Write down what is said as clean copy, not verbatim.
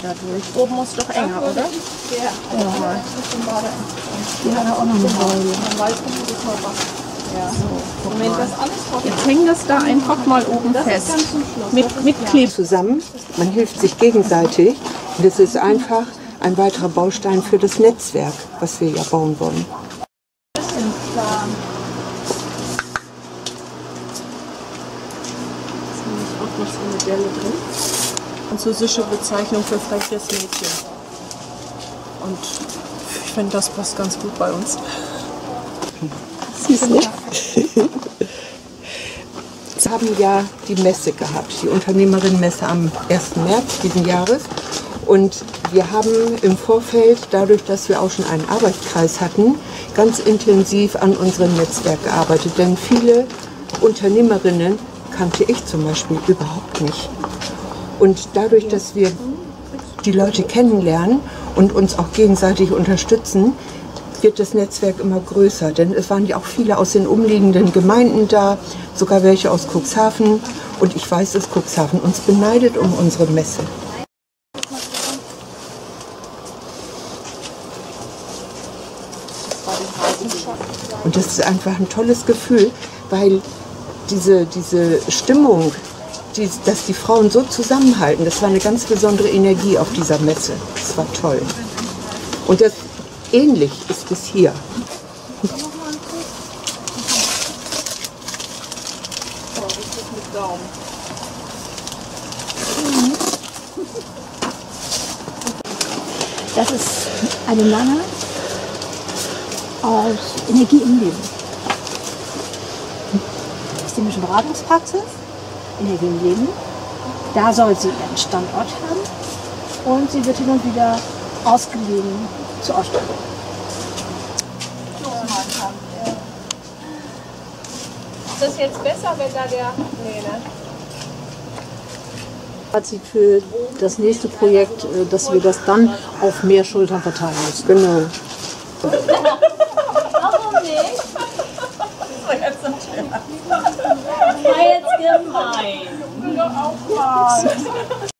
wieder durch. Oben muss doch enger, oder? Ja. Die hat er auch noch eine Säule. Ja. So, Moment, das alles jetzt hängen das da einfach mal oben fest. Mit Kleben zusammen. Man hilft sich gegenseitig. Und das ist einfach ein weiterer Baustein für das Netzwerk, was wir ja bauen wollen. Das ist ein Plan. Auch noch so eine Delle drin. Französische Bezeichnung für freches Mädchen. Und ich finde, das passt ganz gut bei uns. Süß, ne? Wir haben ja die Messe gehabt, die Unternehmerinnenmesse am 1. März diesen Jahres. Und wir haben im Vorfeld, dadurch, dass wir auch schon einen Arbeitskreis hatten, ganz intensiv an unserem Netzwerk gearbeitet. Denn viele Unternehmerinnen kannte ich zum Beispiel überhaupt nicht. Und dadurch, dass wir die Leute kennenlernen und uns auch gegenseitig unterstützen, wird das Netzwerk immer größer. Denn es waren ja auch viele aus den umliegenden Gemeinden da, sogar welche aus Cuxhaven. Und ich weiß, dass Cuxhaven uns beneidet um unsere Messe. Und das ist einfach ein tolles Gefühl, weil diese Stimmung, dass die Frauen so zusammenhalten, das war eine ganz besondere Energie auf dieser Messe. Das war toll. Und das, ähnlich ist es hier. Das ist eine Menge aus Energie im Leben. Systemische Beratungspraxis, Energie im Leben. Da soll sie ihren Standort haben und sie wird hin und wieder ausgeliehen zur Ausstellung. Ist das jetzt besser, wenn da der... Nee, ne? Fazit für das nächste Projekt, dass wir das dann auf mehr Schultern verteilen müssen. Genau.